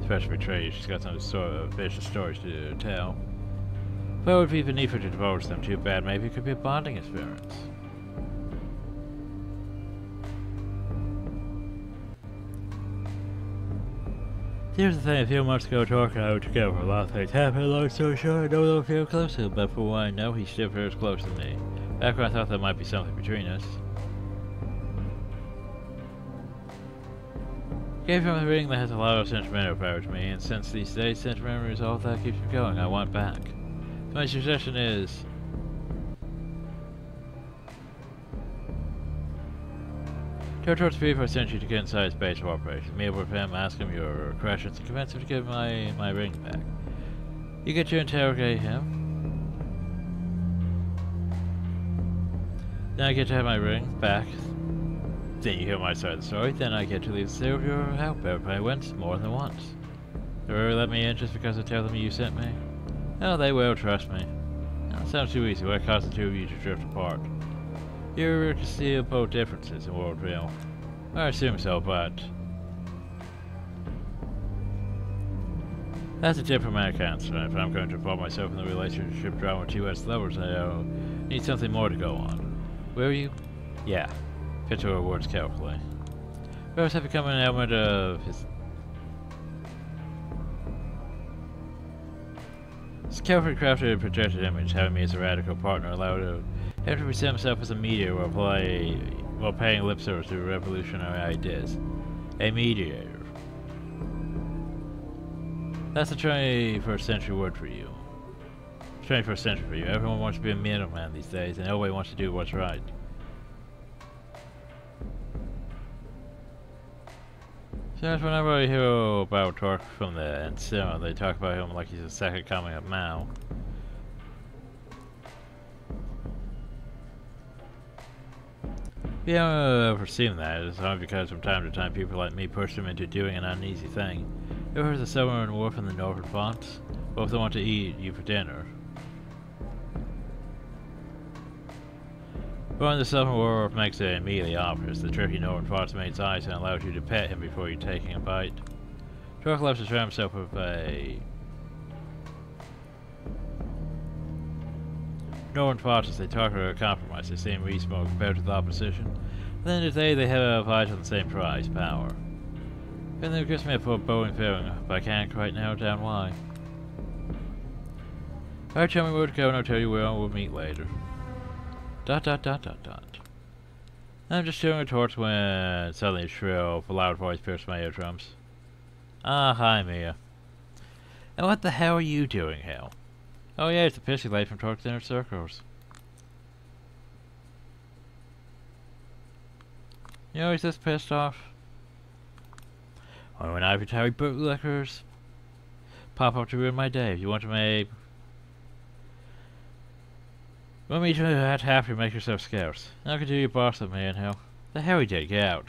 Especially betrayed, she's got some sort of vicious stories to tell. But it would be beneath her to divulge them too bad. Maybe it could be a bonding experience. Here's the thing, a few months ago, Tork and I were together for a lot of things happened, long story short, I don't feel close to him, but for what I know, he still feels close to me. Back when I thought there might be something between us. Gave him a ring that has a lot of sentimental power to me, and since these days, sentimental is all that keeps me going, I want back. So my suggestion is... Territory 3 for century to get inside his base of operations. Meet with him, ask him your questions, and convince him to give my ring back. You get to interrogate him. Then I get to have my ring back. Then you hear my side of the story. Then I get to leave the city with your help. Everybody wins more than once. They will let me in just because I tell them you sent me. Oh, they will trust me. That sounds too easy. What caused the two of you to drift apart? You can see about differences in world realm. I assume so, but that's a diplomatic answer. If I'm going to involve myself in the relationship drama with two ex-lovers, I need something more to go on. Were you? Yeah. Fit to rewards carefully. Rose have become an element of his. His carefully crafted projected image, having me as a radical partner, allowed him to present himself as a mediator while paying lip service to revolutionary ideas. A mediator. That's the 21st century word for you. 21st century for you. Everyone wants to be a middleman these days, and nobody wants to do what's right. Since whenever I hear about Tork from the Encino, they talk about him like he's the second coming of Mao. Yeah, I've never seen that. It's only because from time to time people like me push them into doing an uneasy thing. You ever heard the Southern Wolf and the Northern Fox? Both want to eat you for dinner. Going the Southern Wolf makes it immediately obvious. The tricky Northern Fox mate's eyes and allows you to pet him before you taking a bite. Tork loves to surround himself with a Northern Fox as they talk about a compromise. They seem reasonable compared to the opposition. At the end of the day, they have eyes on the same prize, power. And then it gives me a foreboding feeling, but I can't quite narrow down why. Alright, tell me where to go and I'll tell you where we'll meet later. ... I'm just shooting a torch when suddenly a shrill, loud voice pierced my eardrums. Ah, hi Mia. And what the hell are you doing here? Oh yeah, it's the pissy light from Torque's Inner Circles. You know, he's just pissed off. Or when I retired bootlickers pop up to ruin my day. If you want to make... Want me to act happy and make yourself scarce. Now can do your boss at me and hell. The hell he did, get out.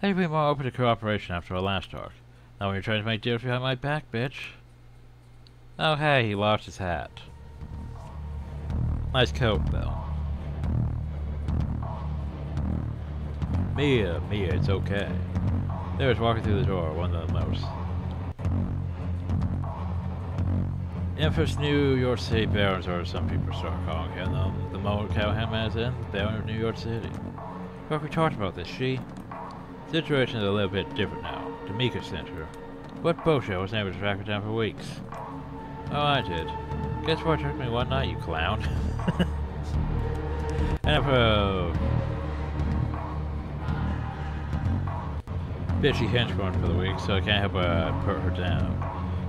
They've been more open to cooperation after our last talk. Now when you're trying to make deals behind my back, bitch. Oh hey, he lost his hat. Nice coat though. Mia, it's okay. There was walking through the door, one of the most. Memphis, New York City Barons, or some people start calling him the moment Callahan as in, the Baron of New York City. But we talked about this, she. The situation is a little bit different now. Tamika sent her. What bullshit was able to track her down for weeks? Oh, I did. Guess what took me one night, you clown? And for bitchy henchman for the week, so I can't help but put her down.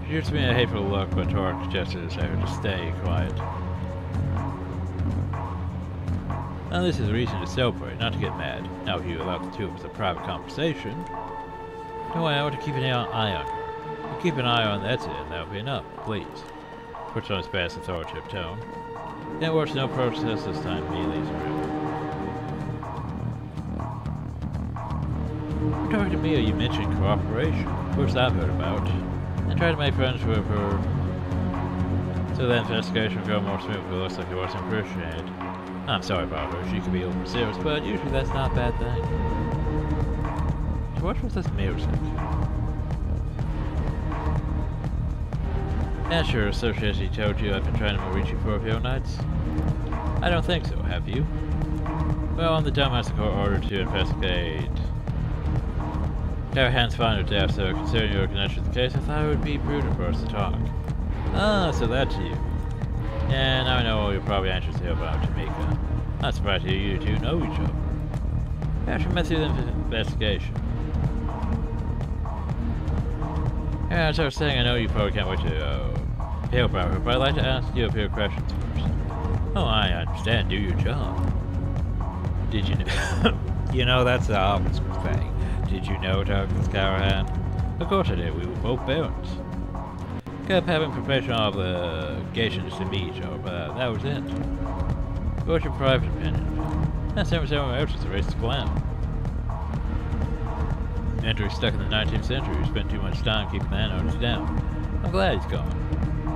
She gives me a hateful look, but Tork suggested I had to stay quiet. Now this is a reason to celebrate, not to get mad. Now if you allow the two of us a private conversation, no way I want to keep an eye on her. You keep an eye on that's it, and that'll be enough, please. Puts on his best authoritative tone. Then works no process this time, he leaves the room. Talking to Mia, you mentioned cooperation. First I've heard about. And try to make friends with her. So the investigation will go more smoothly, but it looks like it wasn't appreciated. I'm sorry about her, she could be over serious, but usually that's not a bad thing. So what was this music? As your associate told you, I've been trying to reach you for a few nights. I don't think so, have you? Well, on the dumbass court order to investigate Callahan's final death, so considering your connection with the case, I thought it would be prudent for us to talk. Ah, so that's you. And now I know you're probably anxious to hear about Jamaica. Not surprised to hear you two know each other. After I met through the investigation. Yeah, as I was saying, I know you probably can't wait to hear about her, but I'd like to ask you a few questions first. Oh, I understand. Do your job. Did you know? You know, that's the harmless thing. Did you know, Dr. Callahan? Of course I did. We were both parents. Kept having professional obligations to meet, but that was it. What's your private opinion? That's never someone else is a racist clown. Mentor stuck in the 19th century who spent too much time keeping landowners down. I'm glad he's gone.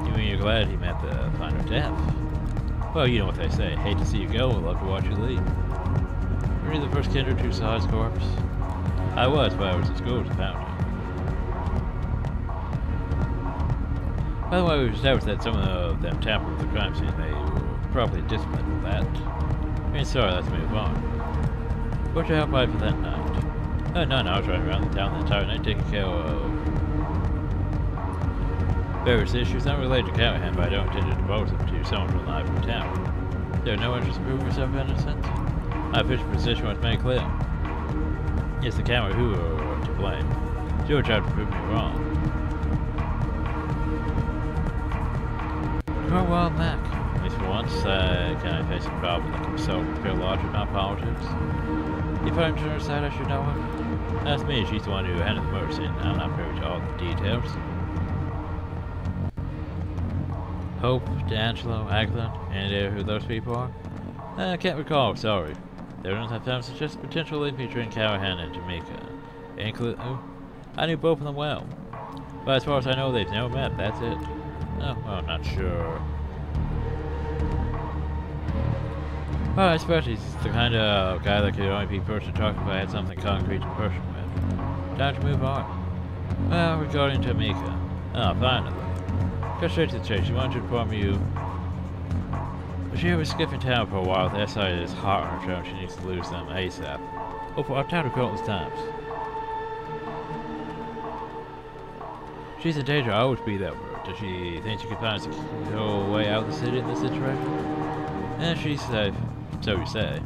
You mean you're glad he met the final death? Well, you know what they say. Hate to see you go, love to watch you leave. Were you the first kindred who saw his corpse? I was, but I was at school to found it. By the way, we've established that some of them tampered with the crime scene. They were probably disciplined with that. I mean, sorry, let's move on. What's your help by for that night? Oh, no, I was running around the town the entire night taking care of various issues not related to Callahan, but I don't intend to depose them to someone from live in town. There are no interest in proving yourself innocent? My official position was made clear. It's the camera who are to blame. Joe tried to prove me wrong. You're a wild knack. At least for once, I kind of face a problem that can solve a large amount of politics. If I'm to decide, I should know him. That's me, she's the one who handled the murder scene, and I'm not privy to all the details. Hope, D'Angelo, Agathon, any idea who those people are? I can't recall, sorry. The evidence I found suggests potential link between Callahan and Jamaica. I knew both of them well. But as far as I know, they've never met, that's it. Oh, well, I'm not sure. Well, I suppose he's the kind of guy that could only be person talking if I had something concrete to person with. Time to move on. Well, regarding Tamika. Oh, finally. Cut straight to the chase. She wanted to inform you. She was skipping town for a while. The SI is hard on her, so she needs to lose them ASAP. Oh, I've told her countless times. She's in danger. I'll always be there for her. Does she think she can find a way out of the city in this situation? And she's safe. So you say.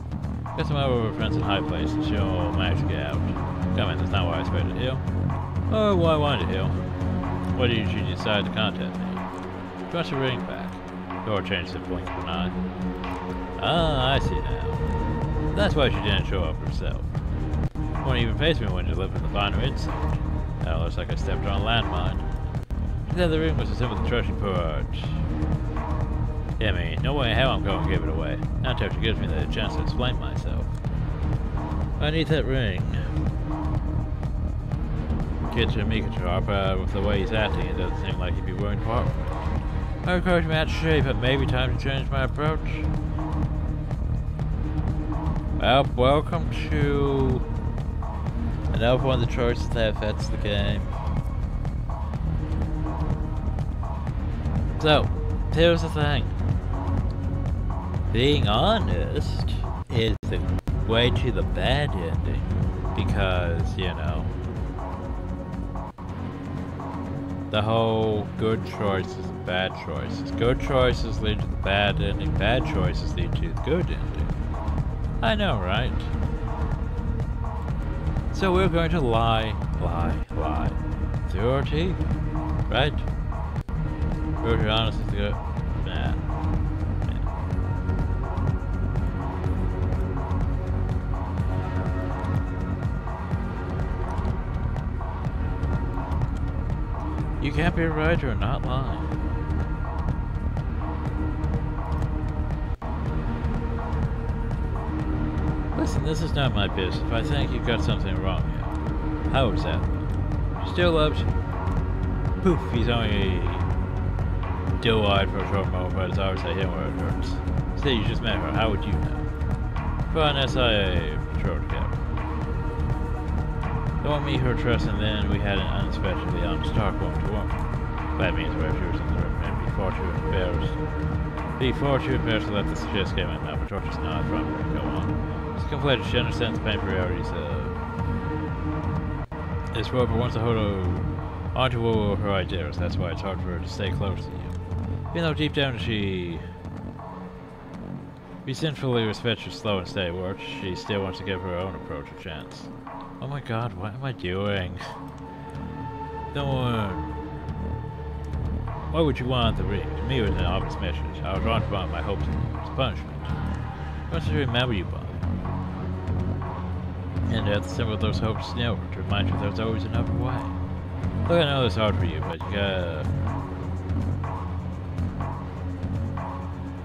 Get some other friends in high place and she'll manage to get out. Come in, that's not why I expected to heal. Oh, why wanted to heal? Why did you decide to contact me? She wants your ring back. Or change the blink of an eye. Ah, I see now. That's why she didn't show up herself. Won't even face me when you live in the final insult. That looks like I stepped on a landmine. She said the ring was a symbol of the treasure port. Yeah, I mean, no way in hell I'm going to give it away. Not until she gives me the chance to explain myself. I need that ring. Get Jamaica Sharp, with the way he's acting, it doesn't seem like he'd be willing to part with it. I encourage him out of shape, but maybe time to change my approach. Well, welcome to another one of the choices that affects the game. So, here's the thing. Being honest is the way to the bad ending, because, you know, the whole good choices and bad choices. Good choices lead to the bad ending, bad choices lead to the good ending. I know, right? So we're going to lie through our teeth, right? We're honest is good. You can't be right or not lying. Listen, this is not my business. If I think you've got something wrong here. How is that? He still loves you. Poof, he's only doe-eyed for a short moment, but it's obvious I hit where it hurts. Say you just met her, how would you know? Fun SIA patrol together. Don't meet her trust, and then we had an unexpectedly honest talk one-to-one. That means where she was in the room, and before she was embarrassed. To let the suggest game in, now patrol just nod from her and go on. It's conflated, she understands the pain priorities of this world, but wants to hold on to her ideas. That's why it's hard for her to stay close to you. Even though deep down she resentfully respects your slow and steady work, she still wants to give her own approach a chance. Oh my god, what am I doing? No one. Why would you want the ring? To me, it was an obvious message. I was wrong about my hopes and punishment. What should I remember you by? And at the same with those hopes, you know, to remind you there's always another way. Look, I know it's hard for you, but you gotta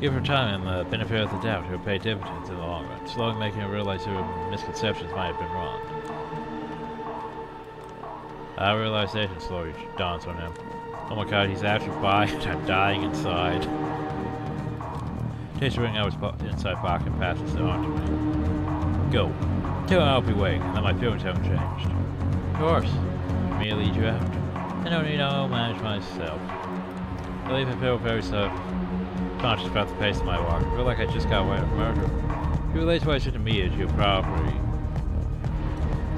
give her time and the benefit of the doubt. It'll pay dividends in the long run. Slowly making her realize her misconceptions might have been wrong. Our realization slowly dawns on him. Oh my god, he's actually blind. I'm dying inside. Takes a ring out of his inside pocket and passes it on to me. Go. Tell him I'll be waiting, and that my feelings haven't changed. Of course. Me lead you out. I don't need I'll manage myself. I leave and feel very self-conscious about the pace of my walk. I feel like I just got away with murder. If you relate what I said to me as you probably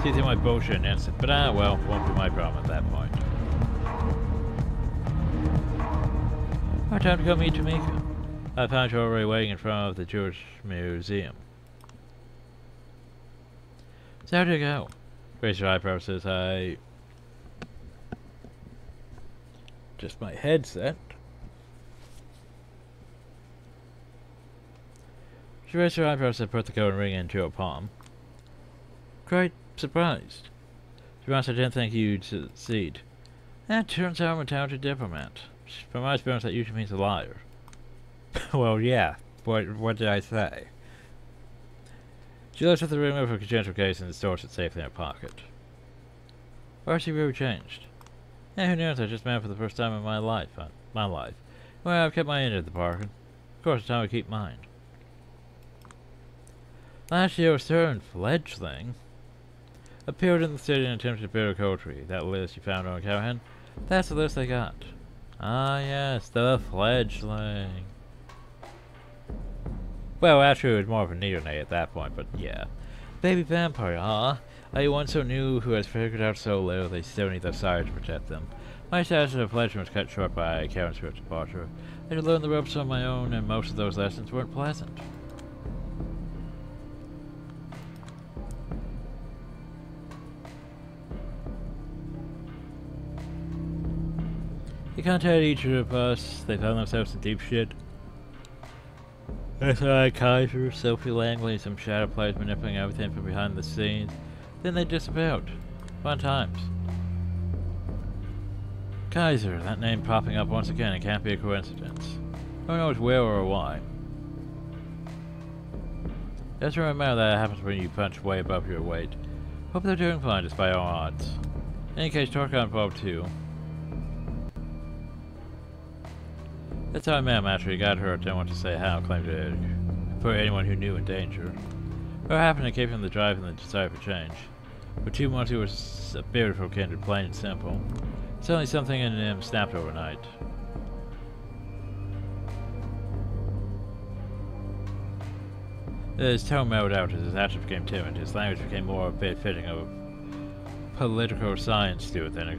see through my bullshit and instant, but well, won't be my problem at that point. Our time to go meet Jamaica. I found you already waiting in front of the Jewish Museum. So how'd you go? Raise your eyebrows says I... Just my headset. She raised her eyebrows and put the golden ring into her palm. Quite surprised. To be honest, I didn't think you'd succeed. That turns out I'm a talented diplomat. From my experience, that usually means a liar. Well, yeah. What did I say? She looks at the ring over her credential case and stores it safely in her pocket. Or has she really changed? Eh, who knows? I just met for the first time in my life. Well, I've kept my end of the bargain. Of course, it's time I keep mine. Last year, a certain fledgling appeared in the city and attempted to build adultery. That list you found on Callahan. That's the list they got. Ah, yes, the fledgling. Well, actually, it was more of a neonate at that point, but yeah. Baby vampire, huh? Are you one so new who has figured out so little they still need their sire to protect them? My status as a fledgling was cut short by Karen's swift departure. I had to learn the ropes on my own, and most of those lessons weren't pleasant. They contacted each of us. They found themselves in deep shit. S.I. Kaiser, Sophie Langley, and some shadow players manipulating everything from behind the scenes. Then they disappeared. Fun times. Kaiser, that name popping up once again, it can't be a coincidence. Who knows where or why. Just remember that happens when you punch way above your weight. Hope they're doing fine despite all odds. In any case, Tork got involved too. That's how I met him after he got hurt, didn't want to say how, claimed to put anyone who knew in danger. What happened to keep him the drive and the desire for change? For 2 months he was a beautiful kindred, plain and simple. Suddenly something in him snapped overnight. His tone mellowed out as his actions became timid, his language became more befitting of a political science student than a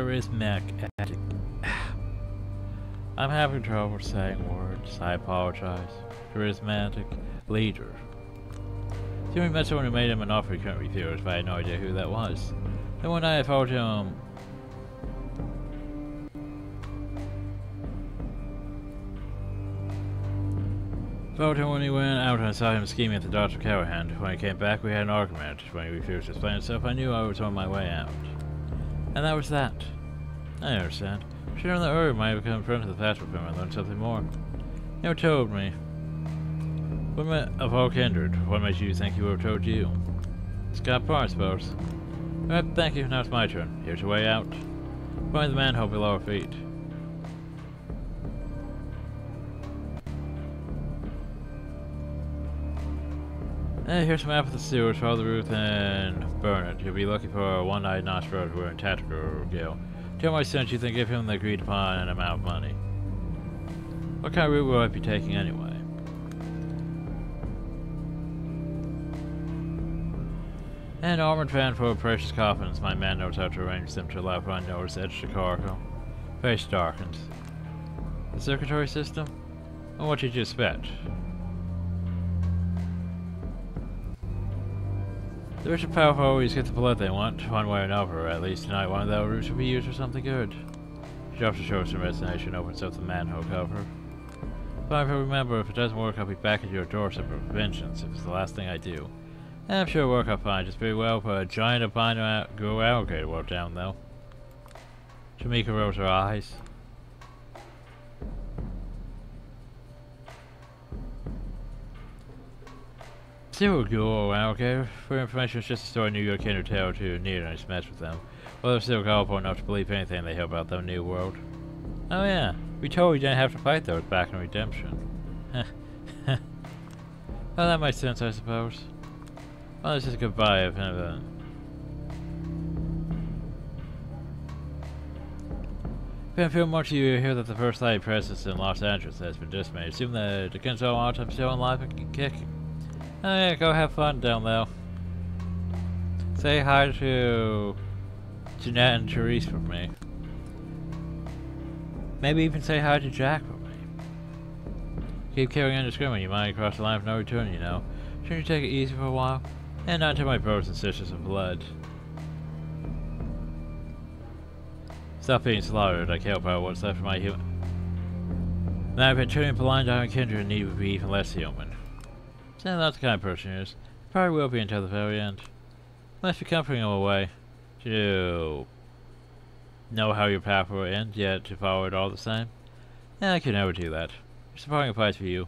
charismatic addict. I'm having trouble saying words. I apologize. Charismatic leader. So we met someone who made him an offer he couldn't refuse, but I had no idea who that was. Then one night I followed him. When he went out and I saw him scheming at the Dr. Callahan. When he came back, we had an argument. When he refused to explain himself, I knew I was on my way out. And that was that. I understand. Should have known that earlier might have become friends with the past with him and learned something more. You never told me. Women of all kindred, what makes you think you would have told you? Scott Parr, I suppose. Alright, thank you. Now it's my turn. Here's your way out. Find the manhole below our feet. Hey, here's a map of the sewers. Follow the roof and burn it. You'll be looking for a one-eyed Nosferatu in Tactical Gale. Tell my son you think give him the agreed upon amount of money. What kind of route will I be taking anyway? An armored van full of precious coffins. My man knows how to arrange them to allow for unnoticed edge to cargo. Face darkens. The circulatory system? And what did you expect? The rich and powerful always get the blood they want, one way or another. At least tonight one of those roots will be used for something good. She also shows some resignation, opens up the manhole cover. But remember, if it doesn't work, I'll be back at your doorstep for vengeance, if it's the last thing I do. And I'm sure it'll work out fine. Just be well for a giant albino alligator walk down, though. Tamika rolls her eyes. Still cool, okay. For information, it's just a story New York kindred tell to near and match with them. Well, they're still gullible enough to believe anything they hear about the new world. Oh yeah, we totally didn't have to fight those back in Redemption. Well, that makes sense, I suppose. Well, this is goodbye of him. Been a few months you hear that the first light presence in Los Angeles has been dismayed. Assume that D'Angelo wants him still alive and can kick. Oh yeah, go have fun down there. Say hi to Jeanette and Therese for me. Maybe even say hi to Jack for me. Keep carrying on discriminating, you might cross the line for no return, you know. Shouldn't you take it easy for a while? And not to my brothers and sisters in blood. Stop being slaughtered, I can't about what's left of my human. Now I've been turning blind eye on kindred and need would be even less human. And that's the kind of person he is. Probably will be until the very end. Unless you're comforting him away. To know how your path will end, yet to follow it all the same. Yeah, I can never do that. It's a parting price for you.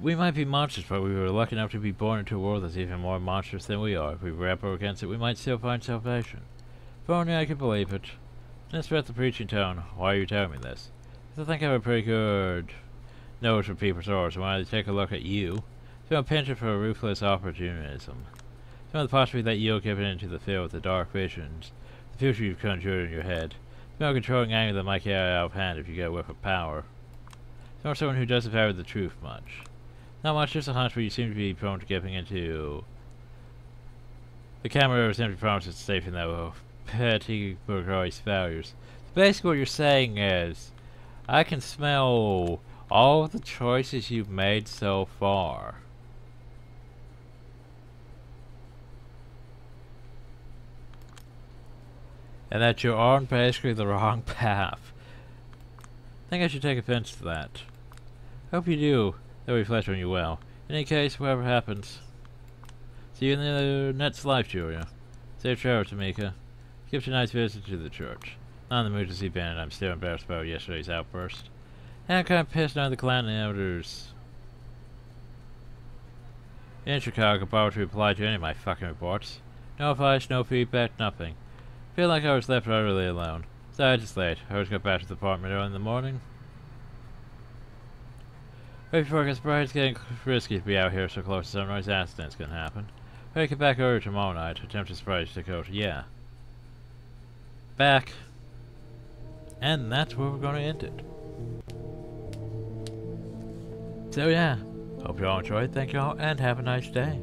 We might be monsters, but we were lucky enough to be born into a world that's even more monstrous than we are. If we rebel against it, we might still find salvation. If only I could believe it. Let's read the preaching tone. Why are you telling me this? I think I have a pretty good nose for people's oars, so why don't they take a look at you? So I'm pinching for a ruthless opportunism. Some of the possibility that you'll give it into the field with the dark visions, the future you've conjured in your head. Some controlling anger that might get out of hand if you get a whiff of power. Some someone who doesn't value the truth much. Not much, just a hunch, but you seem to be prone to giving into. The camera simply promises to save in that petty bourgeois values. So basically, what you're saying is, I can smell all the choices you've made so far. And that you're on basically the wrong path. I think I should take offense to that. Hope you do. They'll reflect on you well. In any case, whatever happens. See you in the next life, Julia. Safe travel, Tamika. Skip tonight's visit to the church. Not in the mood to see Bennett, I'm still embarrassed about yesterday's outburst. And I'm kind of pissed on the clan and elders. In Chicago, I was to reply to any of my fucking reports. No advice, no feedback, nothing. Feel like I was left utterly alone. So I just late. I always got back to the apartment early in the morning. Right before it gets bright, it's getting risky to be out here so close to sunrise accidents can happen. But I get back earlier tomorrow night to attempt to surprise Dakota. Yeah. Back. And that's where we're going to end it. So yeah, hope you all enjoyed, thank you all, and have a nice day.